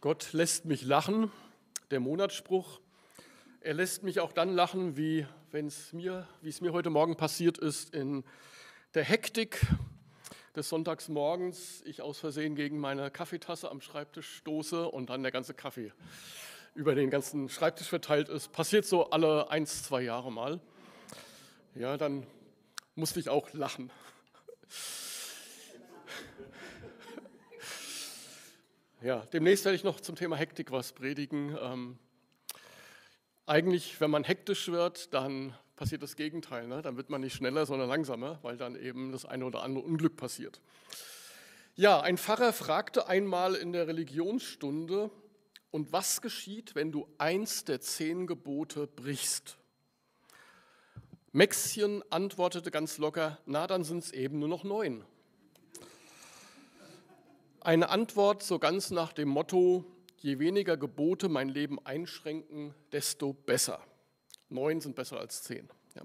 Gott lässt mich lachen, der Monatsspruch. Er lässt mich auch dann lachen, wie es mir heute Morgen passiert ist, in der Hektik des Sonntagsmorgens, ich aus Versehen gegen meine Kaffeetasse am Schreibtisch stoße und dann der ganze Kaffee über den ganzen Schreibtisch verteilt ist. Passiert so alle 1-2 Jahre mal. Ja, dann musste ich auch lachen. Ja, demnächst werde ich noch zum Thema Hektik was predigen. Eigentlich, wenn man hektisch wird, dann passiert das Gegenteil. Ne? Dann wird man nicht schneller, sondern langsamer, weil dann eben das eine oder andere Unglück passiert. Ja, ein Pfarrer fragte einmal in der Religionsstunde: Und was geschieht, wenn du eins der 10 Gebote brichst? Mäxchen antwortete ganz locker: Na, dann sind es eben nur noch 9. Eine Antwort so ganz nach dem Motto, je weniger Gebote mein Leben einschränken, desto besser. 9 sind besser als 10. Ja.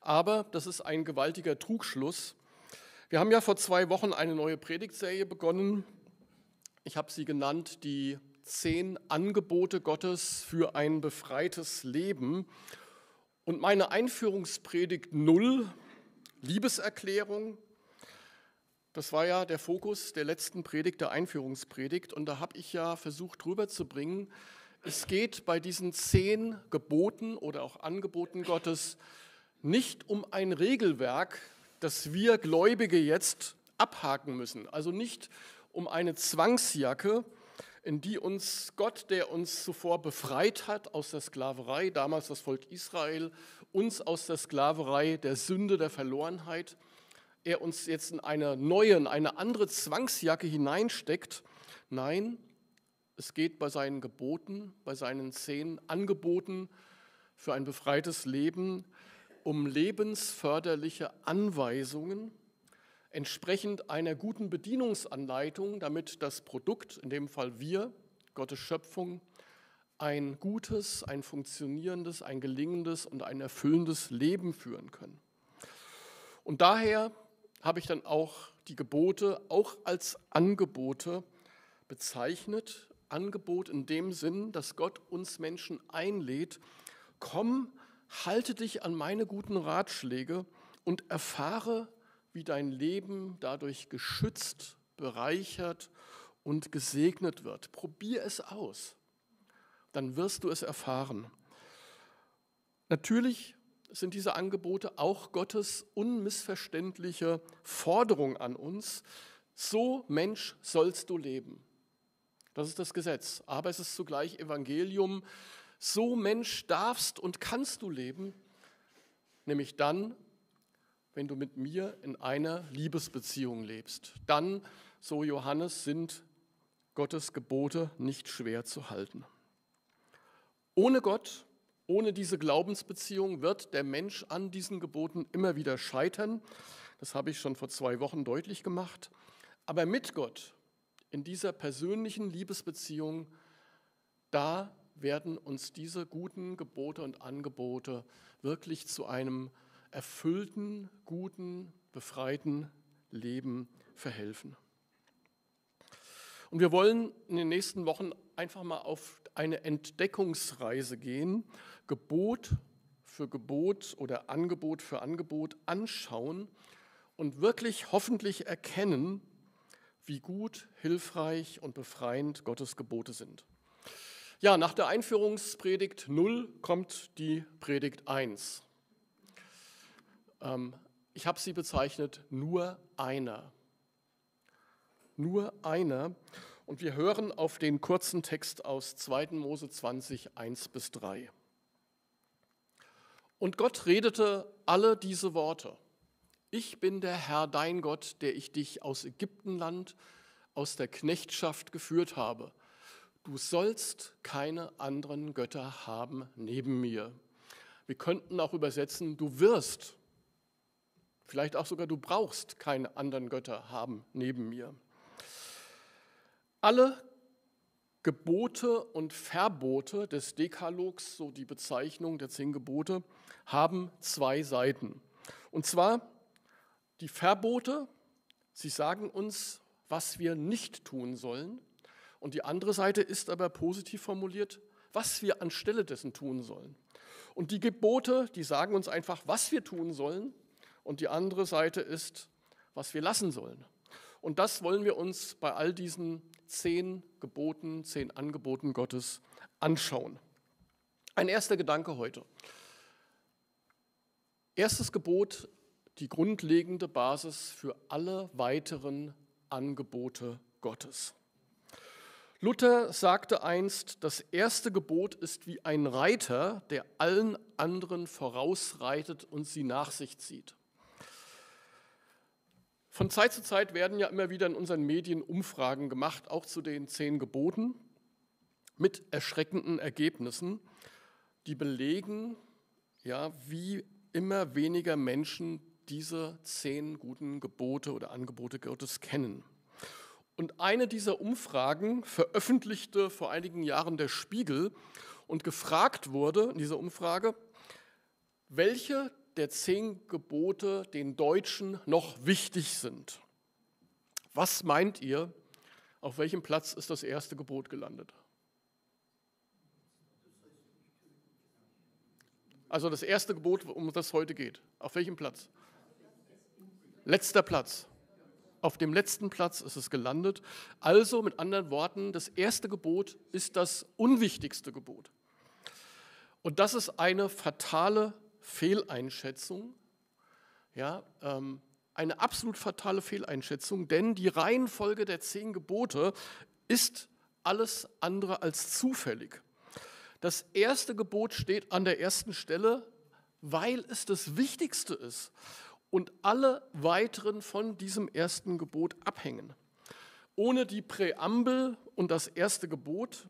Aber das ist ein gewaltiger Trugschluss. Wir haben ja vor 2 Wochen eine neue Predigtserie begonnen. Ich habe sie genannt, die 10 Angebote Gottes für ein befreites Leben. Und meine Einführungspredigt 0, Liebeserklärung, das war ja der Fokus der letzten Predigt, der Einführungspredigt. Und da habe ich ja versucht, rüberzubringen, es geht bei diesen 10 Geboten oder auch Angeboten Gottes nicht um ein Regelwerk, das wir Gläubige jetzt abhaken müssen. Also nicht um eine Zwangsjacke, in die uns Gott, der uns zuvor befreit hat aus der Sklaverei, damals das Volk Israel, uns aus der Sklaverei der Sünde, der Verlorenheit, er uns jetzt in eine neue, in eine andere Zwangsjacke hineinsteckt. Nein, es geht bei seinen Geboten, bei seinen 10 Angeboten für ein befreites Leben um lebensförderliche Anweisungen, entsprechend einer guten Bedienungsanleitung, damit das Produkt, in dem Fall wir, Gottes Schöpfung, ein gutes, ein funktionierendes, ein gelingendes und ein erfüllendes Leben führen können. Und daher habe ich dann auch die Gebote auch als Angebote bezeichnet. Angebot in dem Sinn, dass Gott uns Menschen einlädt, komm, halte dich an meine guten Ratschläge und erfahre, wie dein Leben dadurch geschützt, bereichert und gesegnet wird. Probier es aus, dann wirst du es erfahren. Natürlich sind diese Angebote auch Gottes unmissverständliche Forderung an uns. So, Mensch, sollst du leben. Das ist das Gesetz, aber es ist zugleich Evangelium. So, Mensch, darfst und kannst du leben, nämlich dann, wenn du mit mir in einer Liebesbeziehung lebst. Dann, so Johannes, sind Gottes Gebote nicht schwer zu halten. Ohne Gott, ohne diese Glaubensbeziehung wird der Mensch an diesen Geboten immer wieder scheitern. Das habe ich schon vor 2 Wochen deutlich gemacht. Aber mit Gott, in dieser persönlichen Liebesbeziehung, da werden uns diese guten Gebote und Angebote wirklich zu einem erfüllten, guten, befreiten Leben verhelfen. Und wir wollen in den nächsten Wochen einfach mal auf eine Entdeckungsreise gehen, Gebot für Gebot oder Angebot für Angebot anschauen und wirklich hoffentlich erkennen, wie gut, hilfreich und befreiend Gottes Gebote sind. Ja, nach der Einführungspredigt 0 kommt die Predigt 1. Ich habe sie bezeichnet, nur einer. Nur einer. Und wir hören auf den kurzen Text aus 2. Mose 20, 1-3. Und Gott redete alle diese Worte. Ich bin der Herr, dein Gott, der ich dich aus Ägyptenland, aus der Knechtschaft geführt habe. Du sollst keine anderen Götter haben neben mir. Wir könnten auch übersetzen, du wirst, vielleicht auch sogar du brauchst keine anderen Götter haben neben mir. Alle Gebote und Verbote des Dekalogs, so die Bezeichnung der 10 Gebote, haben 2 Seiten. Und zwar die Verbote, sie sagen uns, was wir nicht tun sollen. Und die andere Seite ist aber positiv formuliert, was wir anstelle dessen tun sollen. Und die Gebote, die sagen uns einfach, was wir tun sollen. Und die andere Seite ist, was wir lassen sollen. Und das wollen wir uns bei all diesen 10 Geboten, 10 Angeboten Gottes anschauen. Ein erster Gedanke heute. Erstes Gebot, die grundlegende Basis für alle weiteren Angebote Gottes. Luther sagte einst, das erste Gebot ist wie ein Reiter, der allen anderen vorausreitet und sie nach sich zieht. Von Zeit zu Zeit werden ja immer wieder in unseren Medien Umfragen gemacht, auch zu den 10 Geboten, mit erschreckenden Ergebnissen, die belegen, ja, wie immer weniger Menschen diese 10 guten Gebote oder Angebote Gottes kennen. Und eine dieser Umfragen veröffentlichte vor einigen Jahren der Spiegel und gefragt wurde in dieser Umfrage, welche der 10 Gebote den Deutschen noch wichtig sind. Was meint ihr, auf welchem Platz ist das erste Gebot gelandet? Also das erste Gebot, um das es heute geht. Auf welchem Platz? Letzter Platz. Auf dem letzten Platz ist es gelandet. Also mit anderen Worten, das erste Gebot ist das unwichtigste Gebot. Und das ist eine fatale Fehleinschätzung, ja, eine absolut fatale Fehleinschätzung, denn die Reihenfolge der 10 Gebote ist alles andere als zufällig. Das erste Gebot steht an der ersten Stelle, weil es das Wichtigste ist. Und alle weiteren von diesem ersten Gebot abhängen. Ohne die Präambel und das erste Gebot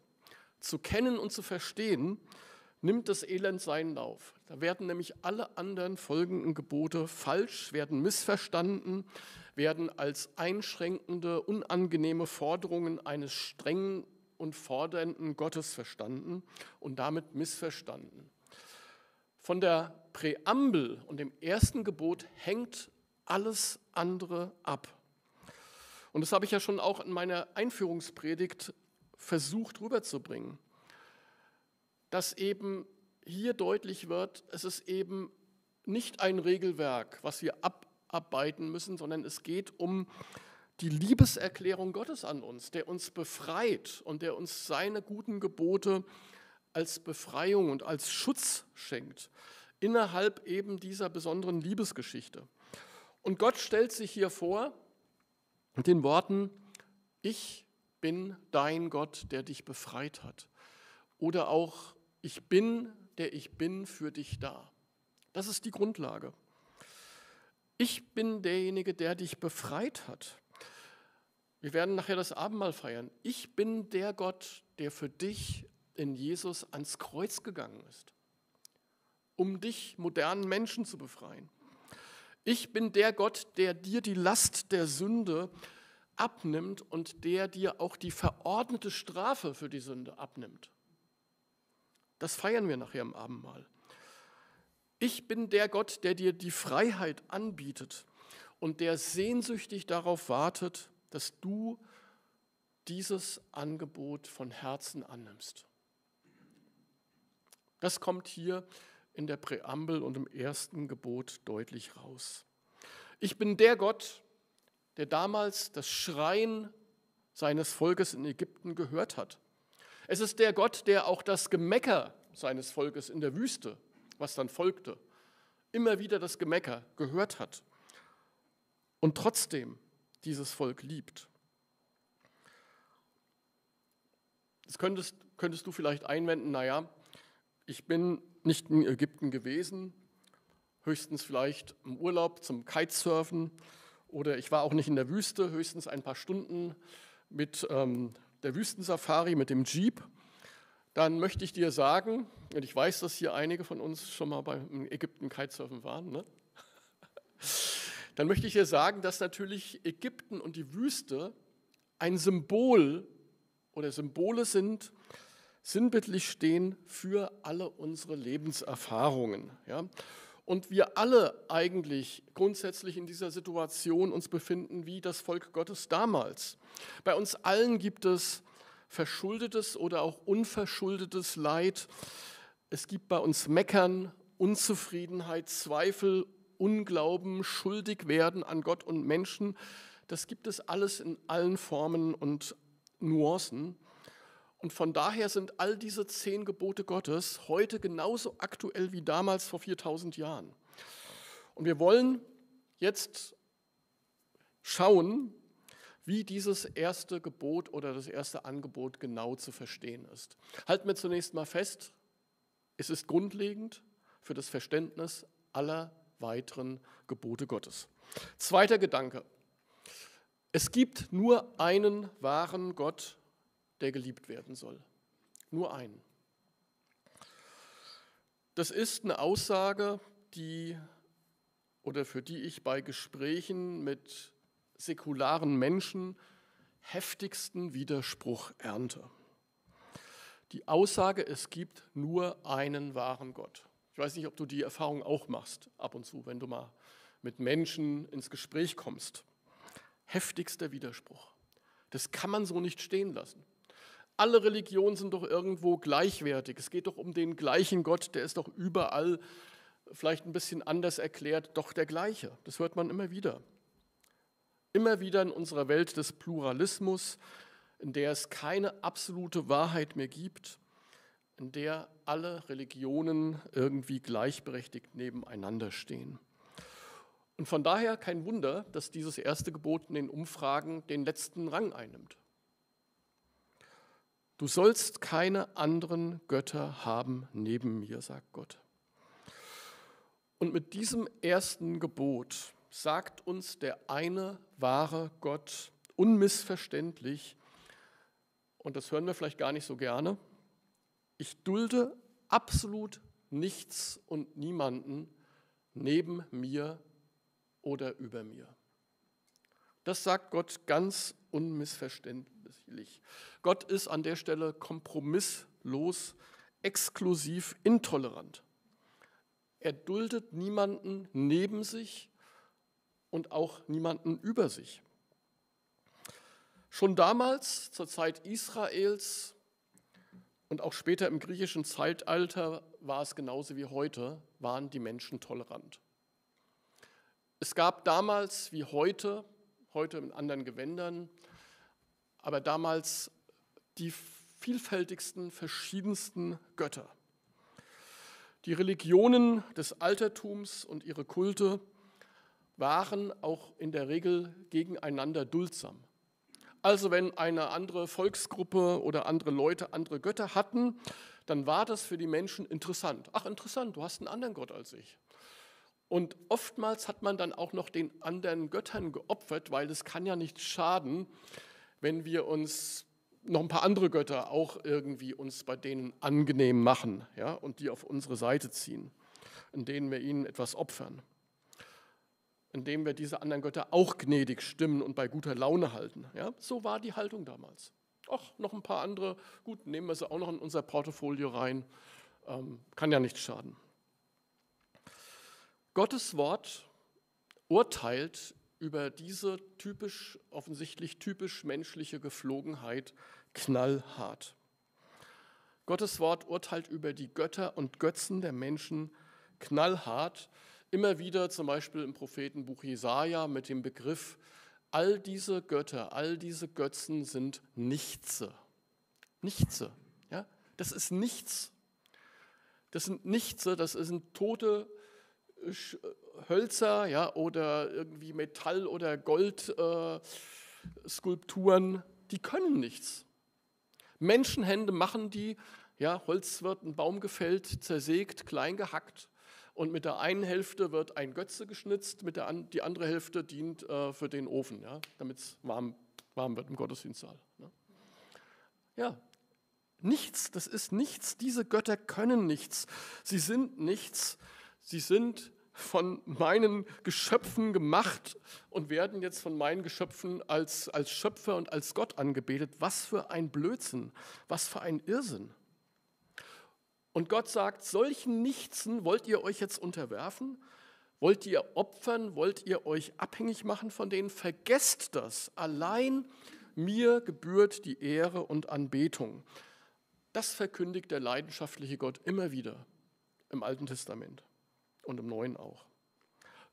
zu kennen und zu verstehen, nimmt das Elend seinen Lauf. Da werden nämlich alle anderen folgenden Gebote falsch, werden missverstanden, werden als einschränkende, unangenehme Forderungen eines strengen und fordernden Gottes verstanden und damit missverstanden. Von der Präambel und dem ersten Gebot hängt alles andere ab. Und das habe ich ja schon auch in meiner Einführungspredigt versucht rüberzubringen, dass eben hier deutlich wird, es ist eben nicht ein Regelwerk, was wir abarbeiten müssen, sondern es geht um die Liebeserklärung Gottes an uns, der uns befreit und der uns seine guten Gebote als Befreiung und als Schutz schenkt, innerhalb eben dieser besonderen Liebesgeschichte. Und Gott stellt sich hier vor mit den Worten, ich bin dein Gott, der dich befreit hat. Oder auch, ich bin, der ich bin, für dich da. Das ist die Grundlage. Ich bin derjenige, der dich befreit hat. Wir werden nachher das Abendmahl feiern. Ich bin der Gott, der für dich in Jesus ans Kreuz gegangen ist, um dich, modernen Menschen, zu befreien. Ich bin der Gott, der dir die Last der Sünde abnimmt und der dir auch die verordnete Strafe für die Sünde abnimmt. Das feiern wir nachher im Abendmahl. Ich bin der Gott, der dir die Freiheit anbietet und der sehnsüchtig darauf wartet, dass du dieses Angebot von Herzen annimmst. Das kommt hier in der Präambel und im ersten Gebot deutlich raus. Ich bin der Gott, der damals das Schreien seines Volkes in Ägypten gehört hat. Es ist der Gott, der auch das Gemecker seines Volkes in der Wüste, was dann folgte, immer wieder das Gemecker gehört hat und trotzdem dieses Volk liebt. Das könntest du vielleicht einwenden, naja, ich bin nicht in Ägypten gewesen, höchstens vielleicht im Urlaub zum Kitesurfen oder ich war auch nicht in der Wüste, höchstens ein paar Stunden mit der Wüstensafari, mit dem Jeep. Dann möchte ich dir sagen, und ich weiß, dass hier einige von uns schon mal beim Ägypten Kitesurfen waren, ne? Dann möchte ich dir sagen, dass natürlich Ägypten und die Wüste ein Symbol oder Symbole sind, sinnbildlich stehen für alle unsere Lebenserfahrungen. Ja? Und wir alle eigentlich grundsätzlich in dieser Situation uns befinden, wie das Volk Gottes damals. Bei uns allen gibt es verschuldetes oder auch unverschuldetes Leid. Es gibt bei uns Meckern, Unzufriedenheit, Zweifel, Unglauben, Schuldigwerden an Gott und Menschen. Das gibt es alles in allen Formen und Nuancen. Und von daher sind all diese 10 Gebote Gottes heute genauso aktuell wie damals vor 4000 Jahren. Und wir wollen jetzt schauen, wie dieses erste Gebot oder das erste Angebot genau zu verstehen ist. Halten wir zunächst mal fest, es ist grundlegend für das Verständnis aller weiteren Gebote Gottes. Zweiter Gedanke. Es gibt nur einen wahren Gott, der geliebt werden soll. Nur einen. Das ist eine Aussage, für die ich bei Gesprächen mit säkularen Menschen heftigsten Widerspruch ernte. Die Aussage, es gibt nur einen wahren Gott. Ich weiß nicht, ob du die Erfahrung auch machst, ab und zu, wenn du mal mit Menschen ins Gespräch kommst. Heftigster Widerspruch. Das kann man so nicht stehen lassen. Alle Religionen sind doch irgendwo gleichwertig. Es geht doch um den gleichen Gott, der ist doch überall vielleicht ein bisschen anders erklärt, doch der gleiche. Das hört man immer wieder. Immer wieder in unserer Welt des Pluralismus, in der es keine absolute Wahrheit mehr gibt, in der alle Religionen irgendwie gleichberechtigt nebeneinander stehen. Und von daher kein Wunder, dass dieses erste Gebot in den Umfragen den letzten Rang einnimmt. Du sollst keine anderen Götter haben neben mir, sagt Gott. Und mit diesem ersten Gebot sagt uns der eine wahre Gott unmissverständlich, und das hören wir vielleicht gar nicht so gerne, ich dulde absolut nichts und niemanden neben mir oder über mir. Das sagt Gott ganz unmissverständlich. Gott ist an der Stelle kompromisslos, exklusiv, intolerant. Er duldet niemanden neben sich und auch niemanden über sich. Schon damals, zur Zeit Israels und auch später im griechischen Zeitalter, war es genauso wie heute, waren die Menschen tolerant. Es gab damals wie heute in anderen Gewändern, aber damals die vielfältigsten, verschiedensten Götter. Die Religionen des Altertums und ihre Kulte waren auch in der Regel gegeneinander duldsam. Also wenn eine andere Volksgruppe oder andere Leute andere Götter hatten, dann war das für die Menschen interessant. Ach, interessant, du hast einen anderen Gott als ich. Und oftmals hat man dann auch noch den anderen Göttern geopfert, weil es kann ja nicht schaden, wenn wir uns noch ein paar andere Götter auch irgendwie uns bei denen angenehm machen, ja, und die auf unsere Seite ziehen, indem wir ihnen etwas opfern. Indem wir diese anderen Götter auch gnädig stimmen und bei guter Laune halten. Ja? So war die Haltung damals. Ach, noch ein paar andere, gut, nehmen wir sie auch noch in unser Portfolio rein, kann ja nicht schaden. Gottes Wort urteilt über diese offensichtlich typisch menschliche Geflogenheit knallhart. Gottes Wort urteilt über die Götter und Götzen der Menschen knallhart. Immer wieder zum Beispiel im Prophetenbuch Jesaja mit dem Begriff, all diese Götter, all diese Götzen sind Nichtse. Nichtse, ja? Das ist nichts. Das sind Nichtse, das sind tote Hölzer, ja, oder irgendwie Metall- oder Goldskulpturen, die können nichts. Menschenhände machen die, ja, Holz wird ein Baum gefällt, zersägt, klein gehackt. Und mit der einen Hälfte wird ein Götze geschnitzt, die andere Hälfte dient für den Ofen, ja, damit es warm wird im Gottesdienstsaal. Ne? Ja, nichts, das ist nichts. Diese Götter können nichts. Sie sind nichts. Sie sind von meinen Geschöpfen gemacht und werden jetzt von meinen Geschöpfen als Schöpfer und als Gott angebetet. Was für ein Blödsinn, was für ein Irrsinn. Und Gott sagt, solchen Nichtsen wollt ihr euch jetzt unterwerfen? Wollt ihr opfern? Wollt ihr euch abhängig machen von denen? Vergesst das. Allein mir gebührt die Ehre und Anbetung. Das verkündigt der leidenschaftliche Gott immer wieder, im Alten Testament und im Neuen auch.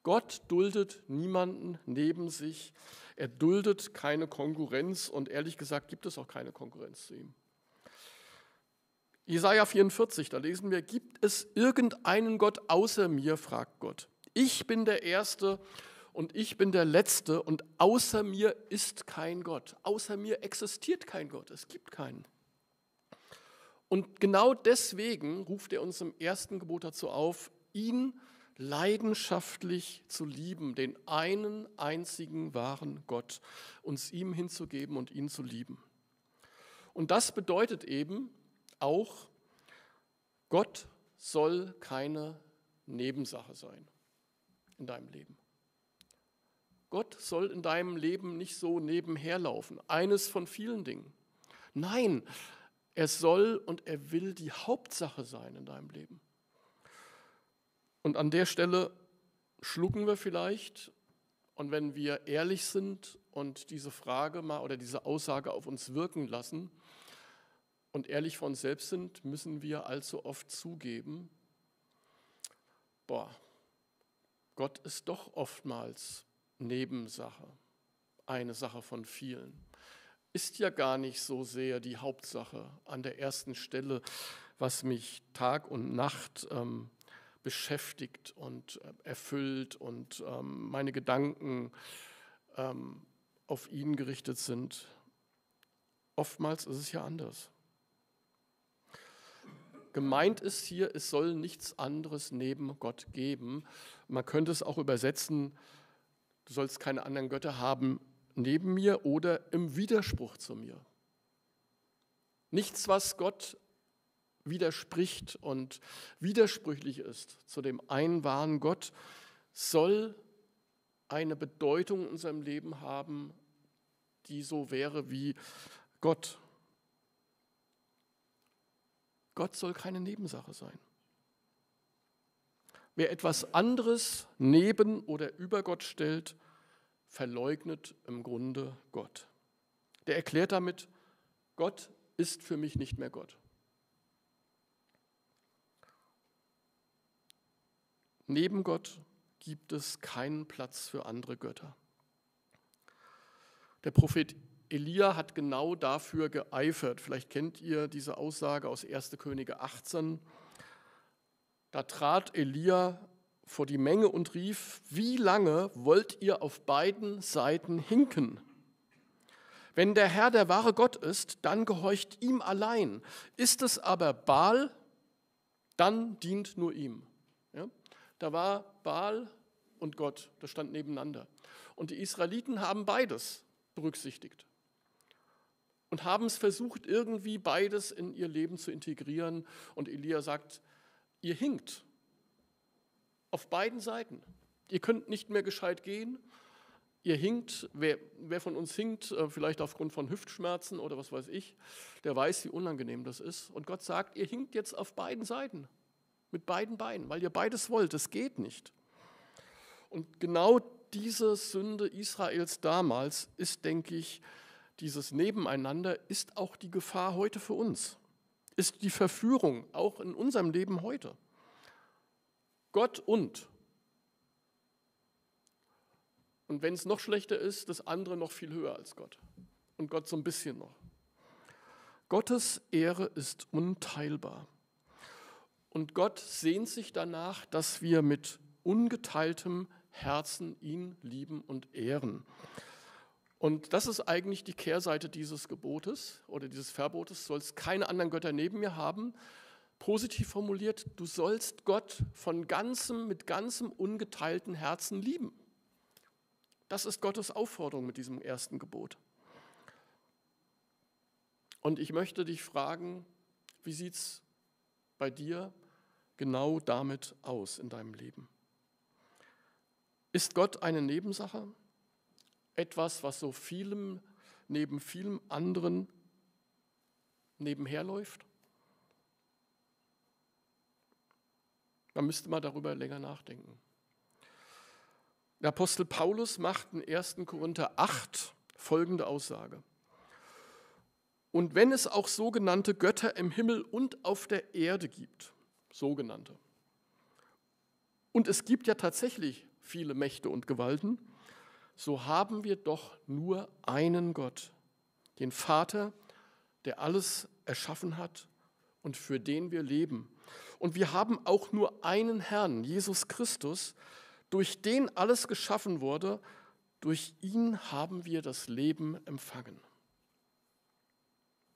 Gott duldet niemanden neben sich, er duldet keine Konkurrenz und ehrlich gesagt gibt es auch keine Konkurrenz zu ihm. Jesaja 44, da lesen wir, gibt es irgendeinen Gott außer mir, fragt Gott. Ich bin der Erste und ich bin der Letzte und außer mir ist kein Gott. Außer mir existiert kein Gott, es gibt keinen. Und genau deswegen ruft er uns im ersten Gebot dazu auf, ihn leidenschaftlich zu lieben, den einen einzigen wahren Gott, uns ihm hinzugeben und ihn zu lieben. Und das bedeutet eben auch, Gott soll keine Nebensache sein in deinem Leben. Gott soll in deinem Leben nicht so nebenher laufen, eines von vielen Dingen. Nein, er soll und er will die Hauptsache sein in deinem Leben. Und an der Stelle schlucken wir vielleicht, und wenn wir ehrlich sind und diese Frage mal oder diese Aussage auf uns wirken lassen und ehrlich von uns selbst sind, müssen wir allzu oft zugeben, Gott ist doch oftmals Nebensache, eine Sache von vielen. Ist ja gar nicht so sehr die Hauptsache an der ersten Stelle, was mich Tag und Nacht beschäftigt und erfüllt und meine Gedanken auf ihn gerichtet sind. Oftmals ist es ja anders. Gemeint ist hier, es soll nichts anderes neben Gott geben. Man könnte es auch übersetzen, du sollst keine anderen Götter haben neben mir oder im Widerspruch zu mir. Nichts, was Gott widerspricht und widersprüchlich ist zu dem einen wahren Gott, soll eine Bedeutung in unserem Leben haben, die so wäre wie Gott. Gott soll keine Nebensache sein. Wer etwas anderes neben oder über Gott stellt, verleugnet im Grunde Gott. Der erklärt damit, Gott ist für mich nicht mehr Gott. Neben Gott gibt es keinen Platz für andere Götter. Der Prophet Elia hat genau dafür geeifert. Vielleicht kennt ihr diese Aussage aus 1. Könige 18. Da trat Elia vor die Menge und rief, wie lange wollt ihr auf beiden Seiten hinken? Wenn der Herr der wahre Gott ist, dann gehorcht ihm allein. Ist es aber Baal, dann dient nur ihm. Ja? Da war Baal und Gott, das stand nebeneinander. Und die Israeliten haben beides berücksichtigt und haben es versucht, irgendwie beides in ihr Leben zu integrieren. Und Elia sagt, ihr hinkt auf beiden Seiten. Ihr könnt nicht mehr gescheit gehen. Ihr hinkt, wer von uns hinkt, vielleicht aufgrund von Hüftschmerzen oder was weiß ich, der weiß, wie unangenehm das ist. Und Gott sagt, ihr hinkt jetzt auf beiden Seiten. Mit beiden Beinen, weil ihr beides wollt, das geht nicht. Und genau diese Sünde Israels damals ist, denke ich, dieses Nebeneinander ist auch die Gefahr heute für uns. Ist die Verführung auch in unserem Leben heute. Gott und. Und wenn es noch schlechter ist, das andere noch viel höher als Gott. Und Gott so ein bisschen noch. Gottes Ehre ist unteilbar. Und Gott sehnt sich danach, dass wir mit ungeteiltem Herzen ihn lieben und ehren. Und das ist eigentlich die Kehrseite dieses Gebotes oder dieses Verbotes. Du sollst keine anderen Götter neben mir haben. Positiv formuliert, du sollst Gott mit ganzem ungeteilten Herzen lieben. Das ist Gottes Aufforderung mit diesem ersten Gebot. Und ich möchte dich fragen, wie sieht es bei dir genau damit aus in deinem Leben? Ist Gott eine Nebensache? Etwas, was so vielem, neben vielem anderen nebenher läuft? Man müsste mal darüber länger nachdenken. Der Apostel Paulus macht in 1. Korinther 8 folgende Aussage. und wenn es auch sogenannte Götter im Himmel und auf der Erde gibt, sogenannte. Und es gibt ja tatsächlich viele Mächte und Gewalten, so haben wir doch nur einen Gott, den Vater, der alles erschaffen hat und für den wir leben. Und wir haben auch nur einen Herrn, Jesus Christus, durch den alles geschaffen wurde, durch ihn haben wir das Leben empfangen.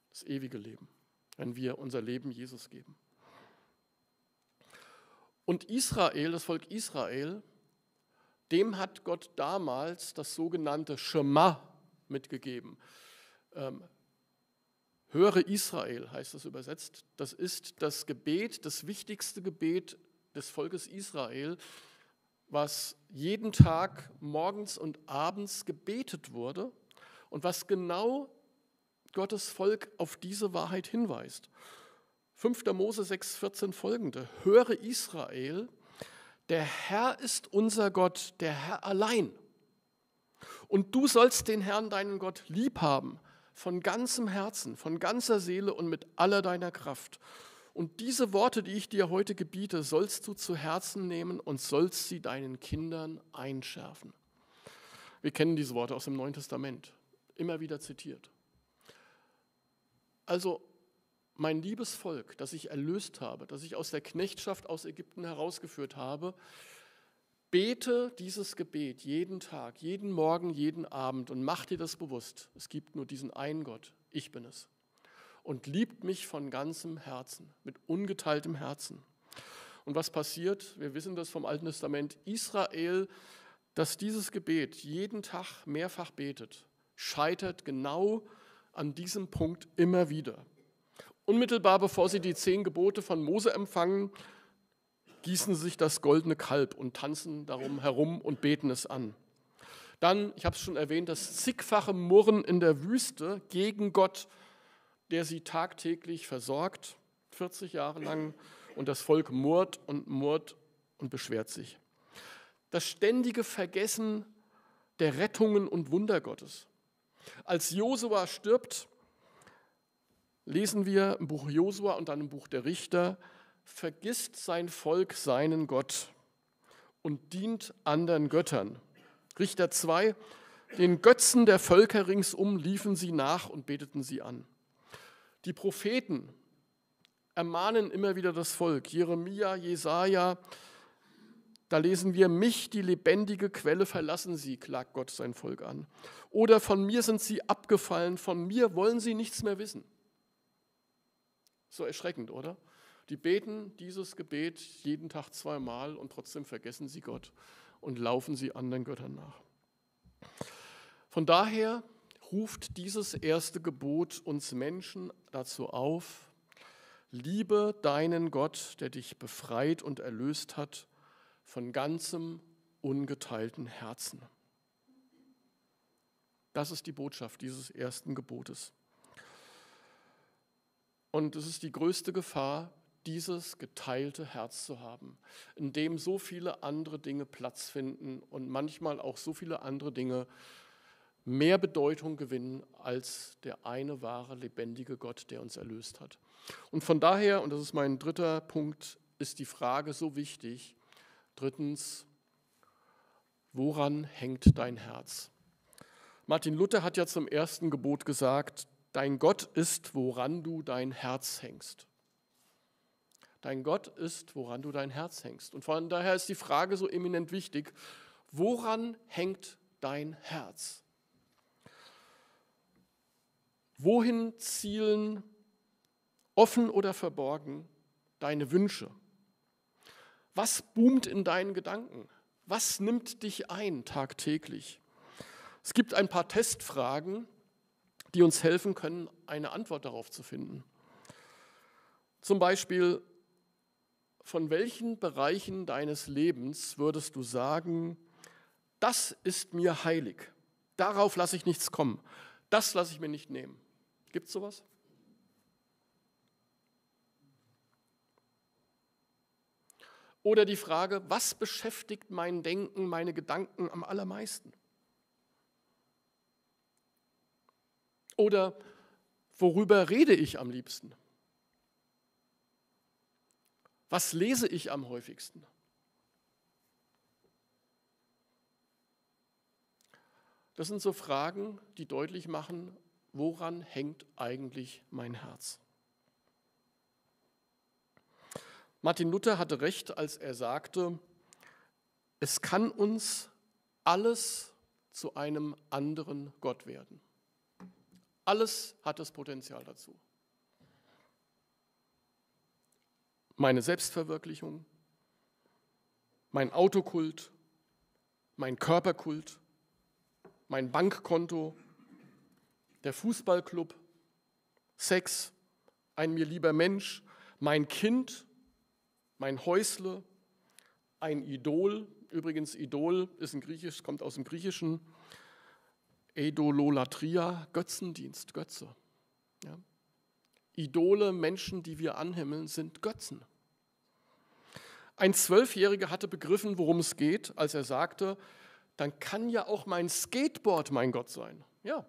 Das ewige Leben, wenn wir unser Leben Jesus geben. Und Israel, das Volk Israel, dem hat Gott damals das sogenannte Schema mitgegeben. Höre Israel, heißt das übersetzt. Das ist das Gebet, das wichtigste Gebet des Volkes Israel, was jeden Tag morgens und abends gebetet wurde und was genau Gottes Volk auf diese Wahrheit hinweist. 5. Mose 6,14 folgende. Höre Israel, der Herr ist unser Gott, der Herr allein. Und du sollst den Herrn, deinen Gott, lieb haben, von ganzem Herzen, von ganzer Seele und mit aller deiner Kraft. Und diese Worte, die ich dir heute gebiete, sollst du zu Herzen nehmen und sollst sie deinen Kindern einschärfen. Wir kennen diese Worte aus dem Neuen Testament, immer wieder zitiert. Also, mein liebes Volk, das ich erlöst habe, das ich aus der Knechtschaft aus Ägypten herausgeführt habe, bete dieses Gebet jeden Tag, jeden Morgen, jeden Abend und mach dir das bewusst. Es gibt nur diesen einen Gott, ich bin es. Und liebt mich von ganzem Herzen, mit ungeteiltem Herzen. Und was passiert? Wir wissen das vom Alten Testament. Israel, das dieses Gebet jeden Tag mehrfach betet, scheitert genau an diesem Punkt immer wieder. Unmittelbar bevor sie die 10 Gebote von Mose empfangen, gießen sie sich das goldene Kalb und tanzen darum herum und beten es an. Dann, ich habe es schon erwähnt, das zigfache Murren in der Wüste gegen Gott, der sie tagtäglich versorgt, 40 Jahre lang, und das Volk murrt und beschwert sich. Das ständige Vergessen der Rettungen und Wunder Gottes. Als Josua stirbt, lesen wir im Buch Josua und dann im Buch der Richter, vergisst sein Volk seinen Gott und dient anderen Göttern. Richter 2, den Götzen der Völker ringsum liefen sie nach und beteten sie an. Die Propheten ermahnen immer wieder das Volk. Jeremia, Jesaja, da lesen wir, mich, die lebendige Quelle, verlassen sie, klagt Gott sein Volk an. Oder von mir sind sie abgefallen, von mir wollen sie nichts mehr wissen. So erschreckend, oder? Die beten dieses Gebet jeden Tag zweimal und trotzdem vergessen sie Gott und laufen sie anderen Göttern nach. Von daher ruft dieses erste Gebot uns Menschen dazu auf, liebe deinen Gott, der dich befreit und erlöst hat, von ganzem, ungeteilten Herzen. Das ist die Botschaft dieses ersten Gebotes. Und es ist die größte Gefahr, dieses geteilte Herz zu haben, in dem so viele andere Dinge Platz finden und manchmal auch so viele andere Dinge mehr Bedeutung gewinnen als der eine wahre, lebendige Gott, der uns erlöst hat. Und von daher, und das ist mein dritter Punkt, ist die Frage so wichtig. Drittens, woran hängt dein Herz? Martin Luther hat ja zum ersten Gebot gesagt, dein Gott ist, woran du dein Herz hängst. Dein Gott ist, woran du dein Herz hängst. Und von daher ist die Frage so eminent wichtig, woran hängt dein Herz? Wohin zielen, offen oder verborgen, deine Wünsche? Was boomt in deinen Gedanken? Was nimmt dich ein tagtäglich? Es gibt ein paar Testfragen, die uns helfen können, eine Antwort darauf zu finden. Zum Beispiel, von welchen Bereichen deines Lebens würdest du sagen, das ist mir heilig, darauf lasse ich nichts kommen, das lasse ich mir nicht nehmen. Gibt es sowas? Oder die Frage, was beschäftigt mein Denken, meine Gedanken am allermeisten? Oder Worüber rede ich am liebsten? Was lese ich am häufigsten? Das sind so Fragen, die deutlich machen, woran hängt eigentlich mein Herz? Martin Luther hatte recht, als er sagte, es kann uns alles zu einem anderen Gott werden. Alles hat das Potenzial dazu. Meine Selbstverwirklichung, mein Autokult, mein Körperkult, mein Bankkonto, der Fußballclub, Sex, ein mir lieber Mensch, mein Kind, mein Häusle, ein Idol. Übrigens, Idol ist ein Griechisch, kommt aus dem Griechischen. Idololatria, Götzendienst, Götze. Ja. Idole, Menschen, die wir anhimmeln, sind Götzen. Ein 12-Jähriger hatte begriffen, worum es geht, als er sagte, dann kann ja auch mein Skateboard mein Gott sein. Ja,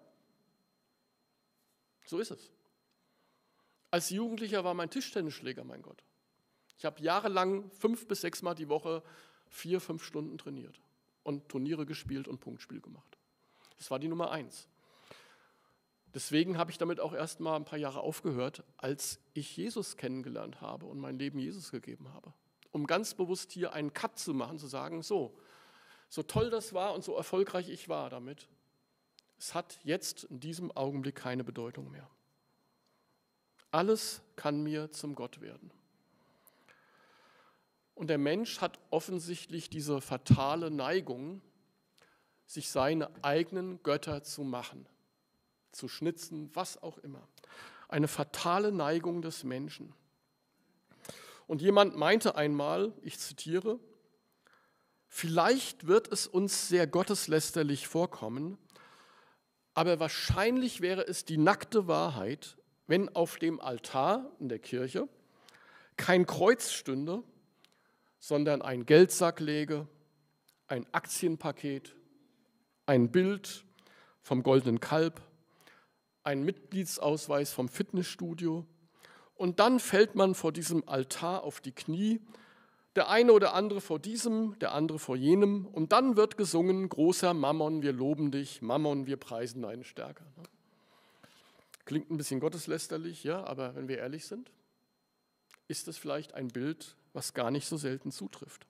so ist es. Als Jugendlicher war mein Tischtennisschläger mein Gott. Ich habe jahrelang 5 bis 6 Mal die Woche 4, 5 Stunden trainiert und Turniere gespielt und Punktspiel gemacht. Das war die Nummer 1. Deswegen habe ich damit auch erst mal ein paar Jahre aufgehört, als ich Jesus kennengelernt habe und mein Leben Jesus gegeben habe. Um ganz bewusst hier einen Cut zu machen, zu sagen, so toll das war und so erfolgreich ich war damit, es hat jetzt in diesem Augenblick keine Bedeutung mehr. Alles kann mir zum Gott werden. Und der Mensch hat offensichtlich diese fatale Neigung, sich seine eigenen Götter zu machen, zu schnitzen, was auch immer. Eine fatale Neigung des Menschen. Und jemand meinte einmal, ich zitiere, vielleicht wird es uns sehr gotteslästerlich vorkommen, aber wahrscheinlich wäre es die nackte Wahrheit, wenn auf dem Altar in der Kirche kein Kreuz stünde, sondern ein Geldsack läge, ein Aktienpaket, ein Bild vom goldenen Kalb, ein Mitgliedsausweis vom Fitnessstudio. Und dann fällt man vor diesem Altar auf die Knie, der eine oder andere vor diesem, der andere vor jenem. Und dann wird gesungen, großer Mammon, wir loben dich, Mammon, wir preisen deine Stärke. Klingt ein bisschen gotteslästerlich, ja, aber wenn wir ehrlich sind, ist es vielleicht ein Bild, was gar nicht so selten zutrifft.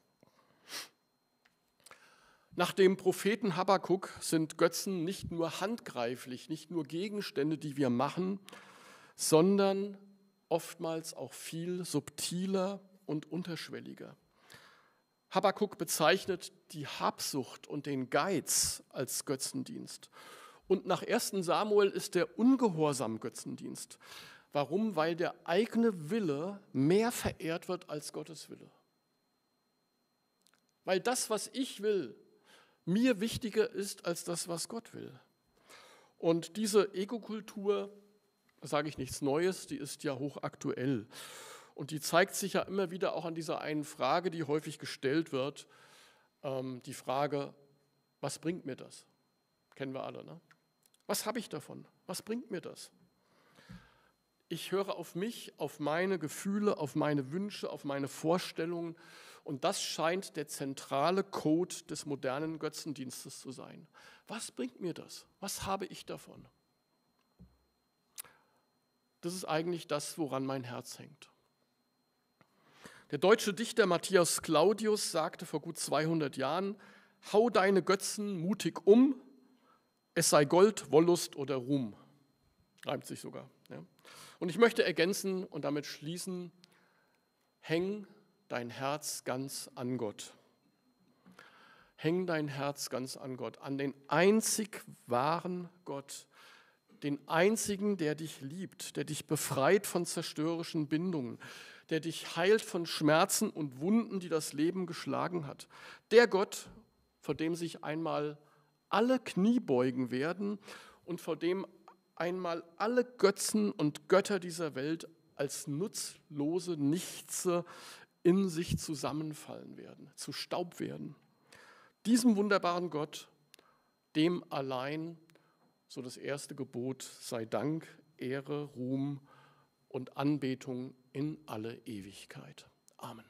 Nach dem Propheten Habakuk sind Götzen nicht nur handgreiflich, nicht nur Gegenstände, die wir machen, sondern oftmals auch viel subtiler und unterschwelliger. Habakuk bezeichnet die Habsucht und den Geiz als Götzendienst. Und nach 1. Samuel ist der Ungehorsam Götzendienst. Warum? Weil der eigene Wille mehr verehrt wird als Gottes Wille. Weil das, was ich will, mir wichtiger ist als das, was Gott will. Und diese Ego-Kultur, da sage ich nichts Neues, die ist ja hochaktuell. Und die zeigt sich ja immer wieder auch an dieser einen Frage, die häufig gestellt wird, die Frage, was bringt mir das? Kennen wir alle, ne? Was habe ich davon? Was bringt mir das? Ich höre auf mich, auf meine Gefühle, auf meine Wünsche, auf meine Vorstellungen. Und das scheint der zentrale Code des modernen Götzendienstes zu sein. Was bringt mir das? Was habe ich davon? Das ist eigentlich das, woran mein Herz hängt. Der deutsche Dichter Matthias Claudius sagte vor gut 200 Jahren, hau deine Götzen mutig um, es sei Gold, Wollust oder Ruhm. Reimt sich sogar. Ja. Und ich möchte ergänzen und damit schließen, häng dein Herz ganz an Gott. Häng dein Herz ganz an Gott, an den einzig wahren Gott, den einzigen, der dich liebt, der dich befreit von zerstörerischen Bindungen, der dich heilt von Schmerzen und Wunden, die das Leben geschlagen hat. Der Gott, vor dem sich einmal alle Knie beugen werden und vor dem einmal alle Götzen und Götter dieser Welt als nutzlose Nichtse in sich zusammenfallen werden, zu Staub werden. Diesem wunderbaren Gott, dem allein, so das erste Gebot, sei Dank Ehre, Ruhm und Anbetung in alle Ewigkeit. Amen.